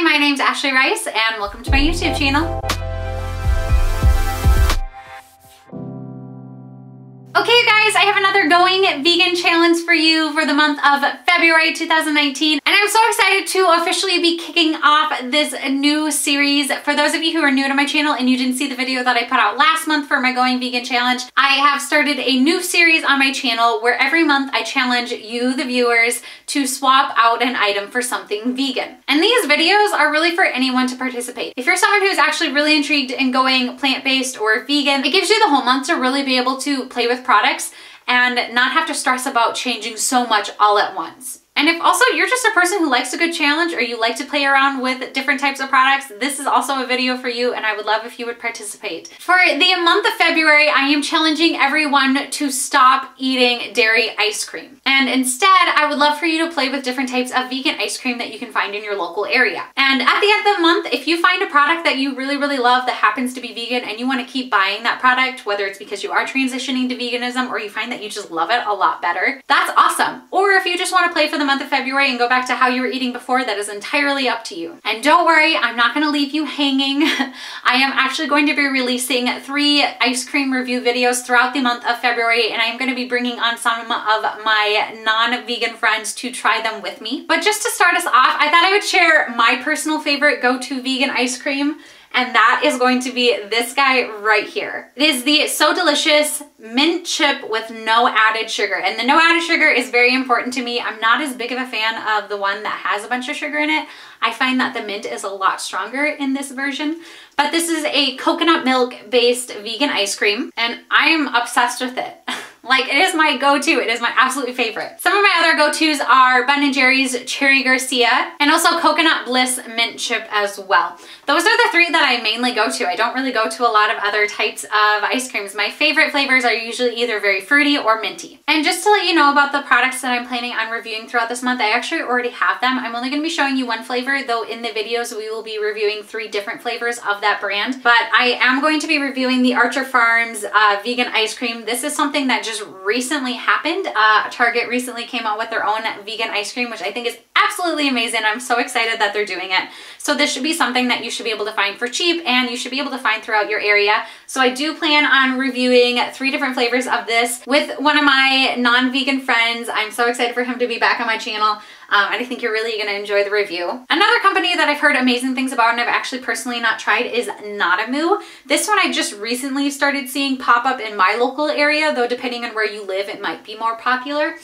Hi, my name's Ashley Rice and welcome to my YouTube channel. Okay, you guys, I have another Going Vegan challenge for you for the month of February 2019. And I'm so excited to officially be kicking off this new series. For those of you who are new to my channel and you didn't see the video that I put out last month for my Going Vegan challenge, I have started a new series on my channel where every month I challenge you, the viewers, to swap out an item for something vegan. And these videos are really for anyone to participate. If you're someone who's actually really intrigued in going plant-based or vegan, it gives you the whole month to really be able to play with products and not have to stress about changing so much all at once. And if also you're just a person who likes a good challenge or you like to play around with different types of products, this is also a video for you and I would love if you would participate. For the month of February, I am challenging everyone to stop eating dairy ice cream. And instead, I would love for you to play with different types of vegan ice cream that you can find in your local area. And at the end of the month, if you find a product that you really, really love that happens to be vegan and you want to keep buying that product, whether it's because you are transitioning to veganism or you find that you just love it a lot better, that's awesome. Or if you just want to play for the month of February and go back to how you were eating before, that is entirely up to you. And don't worry, I'm not going to leave you hanging. I am actually going to be releasing 3 ice cream review videos throughout the month of February, and I'm going to be bringing on some of my non-vegan friends to try them with me. But just to start us off, I thought I would share my personal favorite go-to vegan ice cream, and that is going to be this guy right here. It is the So Delicious mint chip with no added sugar. And the no added sugar is very important to me. I'm not as big of a fan of the one that has a bunch of sugar in it. I find that the mint is a lot stronger in this version. But this is a coconut milk based vegan ice cream and I am obsessed with it. Like, it is my go-to. It is my absolute favorite. Some of my other go-tos are Ben & Jerry's Cherry Garcia and also Coconut Bliss mint chip as well. Those are the 3 that I mainly go to. I don't really go to a lot of other types of ice creams. My favorite flavors are usually either very fruity or minty. And just to let you know about the products that I'm planning on reviewing throughout this month, I actually already have them. I'm only going to be showing you one flavor, though in the videos we will be reviewing 3 different flavors of that brand. But I am going to be reviewing the Archer Farms vegan ice cream. This is something that just recently happened. Target recently came out with their own vegan ice cream, which I think is absolutely amazing. I'm so excited that they're doing it. So this should be something that you should be able to find for cheap and you should be able to find throughout your area. So I do plan on reviewing 3 different flavors of this with one of my non-vegan friends. I'm so excited for him to be back on my channel. And I think you're really going to enjoy the review. Another company that I've heard amazing things about and I've actually personally not tried is Nada Moo. This one I just recently started seeing pop up in my local area, though depending on where you live, it might be more popular.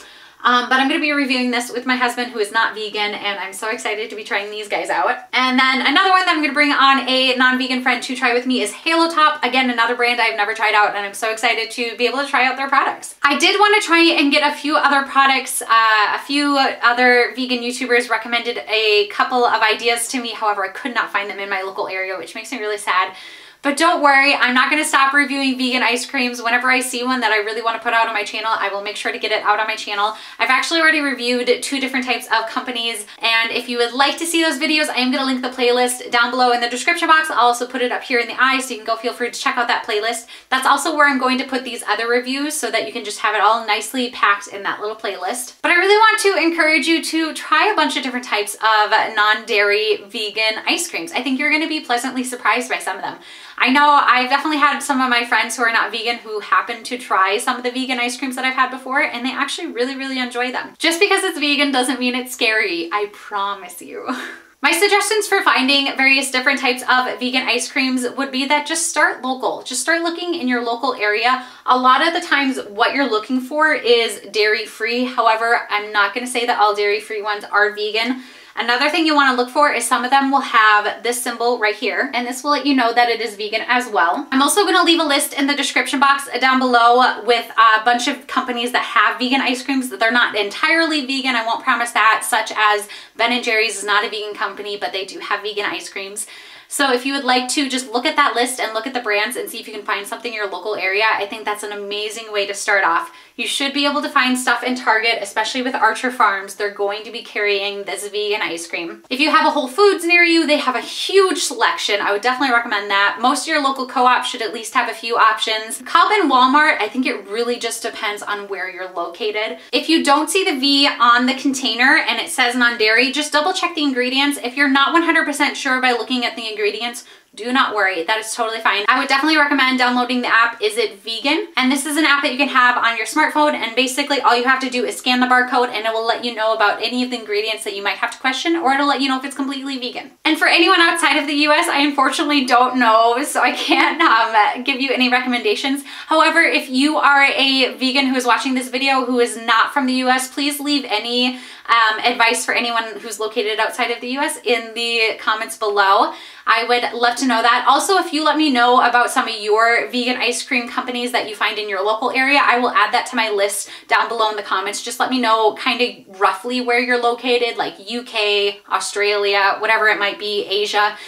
But I'm going to be reviewing this with my husband who is not vegan and I'm so excited to be trying these guys out. And then another one that I'm going to bring on a non-vegan friend to try with me is Halo Top. Again, another brand I've never tried out and I'm so excited to be able to try out their products. I did want to try and get a few other products. A few other vegan YouTubers recommended a couple of ideas to me. However, I could not find them in my local area, which makes me really sad. But don't worry, I'm not going to stop reviewing vegan ice creams. Whenever I see one that I really want to put out on my channel, I will make sure to get it out on my channel. I've actually already reviewed 2 different types of companies, and if you would like to see those videos, I am going to link the playlist down below in the description box. I'll also put it up here in the eye, so you can go feel free to check out that playlist. That's also where I'm going to put these other reviews so that you can just have it all nicely packed in that little playlist. But I really want to encourage you to try a bunch of different types of non-dairy vegan ice creams. I think you're going to be pleasantly surprised by some of them. I know I've definitely had some of my friends who are not vegan who happen to try some of the vegan ice creams that I've had before, and they actually really, really enjoy them. Just because it's vegan doesn't mean it's scary. I promise you. My suggestions for finding various different types of vegan ice creams would be that just start local. Just start looking in your local area. A lot of the times what you're looking for is dairy-free. However, I'm not going to say that all dairy-free ones are vegan. Another thing you want to look for is some of them will have this symbol right here, and this will let you know that it is vegan as well. I'm also going to leave a list in the description box down below with a bunch of companies that have vegan ice creams that they're not entirely vegan. I won't promise that, such as Ben & Jerry's is not a vegan company, but they do have vegan ice creams. So if you would like to just look at that list and look at the brands and see if you can find something in your local area, I think that's an amazing way to start off. You should be able to find stuff in Target, especially with Archer Farms. They're going to be carrying this vegan ice cream. If you have a Whole Foods near you, they have a huge selection. I would definitely recommend that. Most of your local co-op should at least have a few options. Cobb and Walmart, I think it really just depends on where you're located. If you don't see the V on the container and it says non-dairy, just double check the ingredients. If you're not 100% sure by looking at the ingredients, do not worry, that is totally fine. I would definitely recommend downloading the app, Is It Vegan? And this is an app that you can have on your smartphone, and basically all you have to do is scan the barcode and it will let you know about any of the ingredients that you might have to question, or it'll let you know if it's completely vegan. And for anyone outside of the US, I unfortunately don't know, so I can't give you any recommendations. However, if you are a vegan who is watching this video who is not from the US, please leave any advice for anyone who's located outside of the US in the comments below. I would love to know that. Also, if you let me know about some of your vegan ice cream companies that you find in your local area, I will add that to my list down below in the comments. Just let me know kind of roughly where you're located, like UK, Australia, whatever it might be, Asia,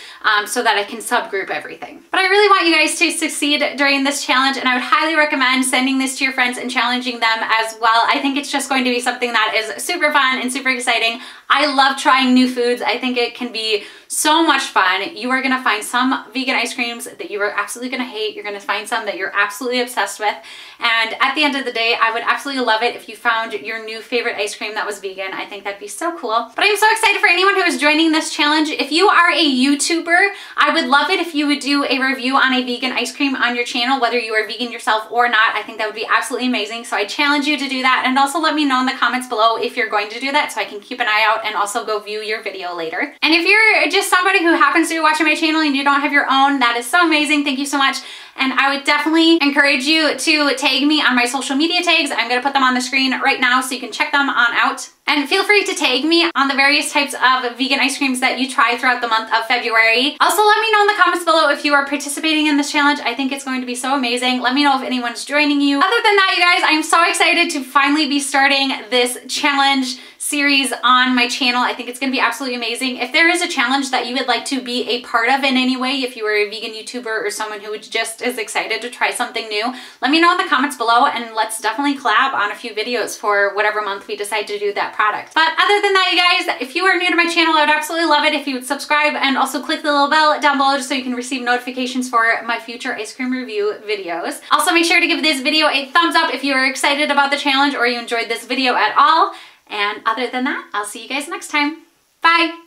so that I can subgroup everything. But I really want you guys to succeed during this challenge, and I would highly recommend sending this to your friends and challenging them as well. I think it's just going to be something that is super fun and super exciting. I love trying new foods. I think it can be so much fun. You are gonna find some vegan ice creams that you are absolutely gonna hate. You're gonna find some that you're absolutely obsessed with. And at the end of the day, I would absolutely love it if you found your new favorite ice cream that was vegan. I think that'd be so cool. But I'm so excited for anyone who is joining this challenge. If you are a YouTuber, I would love it if you would do a review on a vegan ice cream on your channel, whether you are vegan yourself or not. I think that would be absolutely amazing. So I challenge you to do that. And also let me know in the comments below if you're going to do that so I can keep an eye out and also go view your video later. And if you're just somebody who happens to be watching my channel and you don't have your own, that is so amazing. Thank you so much. And I would definitely encourage you to tag me on my social media tags. I'm gonna put them on the screen right now so you can check them on out. And feel free to tag me on the various types of vegan ice creams that you try throughout the month of February. Also, let me know in the comments below if you are participating in this challenge. I think it's going to be so amazing. Let me know if anyone's joining you. Other than that, you guys, I'm so excited to finally be starting this challenge series on my channel. I think it's gonna be absolutely amazing. If there is a challenge that you would like to be a part of in any way, if you were a vegan YouTuber or someone who just is excited to try something new, let me know in the comments below, and let's definitely collab on a few videos for whatever month we decide to do that product. But other than that, you guys, if you are new to my channel, I would absolutely love it if you would subscribe and also click the little bell down below just so you can receive notifications for my future ice cream review videos. Also, make sure to give this video a thumbs up if you are excited about the challenge or you enjoyed this video at all. And other than that, I'll see you guys next time. Bye!